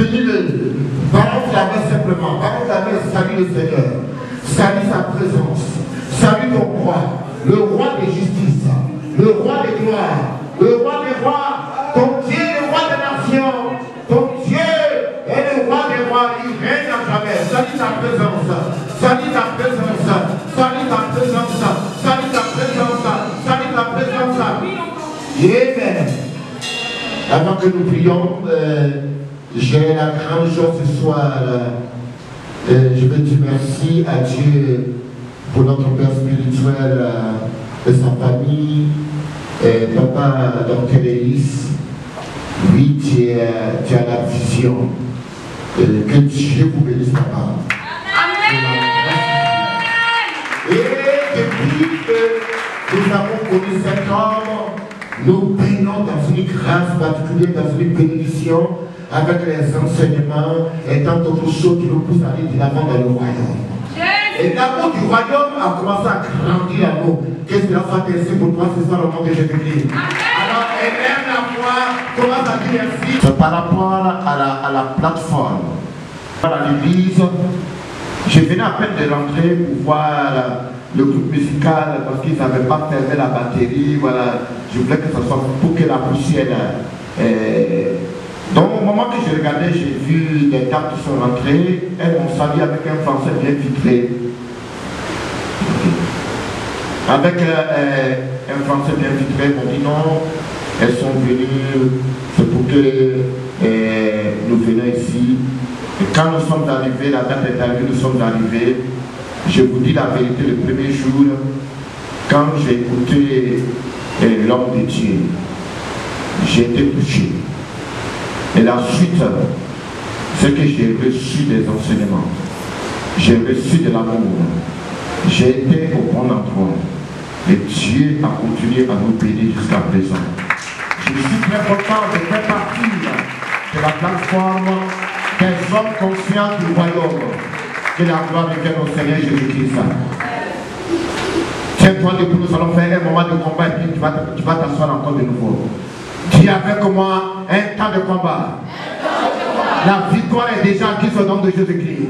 bénis-le. Balance la main simplement. Balance la main et salue le Seigneur. Salue sa présence. Salue ton roi. Le roi de justice. Le roi de gloire. Le roi des rois. Ton Dieu est le roi des nations. Ton Dieu est le roi des rois. Il règne à travers. Salue sa présence. Salue ta présence. Salue ta présence. Salue ta présence. Salue ta présence. Amen. Avant que nous prions, j'ai la grande joie ce soir. Je veux dire merci à Dieu pour notre Père spirituel et sa famille. Et papa, Dr. Elis, oui, tu as la vision. Que Dieu vous bénisse, papa. Amen. Et depuis que nous avons connu cet homme, nous prions dans une grâce particulière, dans une bénédiction, avec les enseignements et tant d'autres choses qui nous poussent à aller de l'avant dans le royaume. Et l'amour du royaume a commencé à grandir à nous. Que cela soit ainsi pour toi, c'est ça le nom de Jésus-Christ. Alors, élève la foi, commence à dire merci. Par rapport à la plateforme, à l'église, je venais à peine de rentrer pour voir le groupe musical parce qu'ils n'avaient pas fermé la batterie. Voilà, je voulais que ça soit pour que la poussière. Donc au moment que je regardais, j'ai vu des dames qui sont rentrées, elles m'ont salué avec un français bien filtré. Avec un français bien filtré, m'ont dit non, elles sont venues, c'est pour que nous venions ici. Et quand nous sommes arrivés, la date est arrivée, nous sommes arrivés. Je vous dis la vérité, le premier jour, quand j'ai écouté l'homme de Dieu, j'ai été touché. Et la suite, c'est que j'ai reçu des enseignements, j'ai reçu de l'amour, j'ai été au bon endroit. Et Dieu a continué à nous bénir jusqu'à présent. Je suis très content de faire partie de la plateforme des hommes confiants du royaume. Que la gloire vienne au Seigneur Jésus-Christ. Tiens-toi debout, nous allons faire un moment de combat et puis tu vas t'asseoir encore de nouveau. Dis avec moi un temps de combat. La victoire est déjà acquise au nom de Jésus-Christ.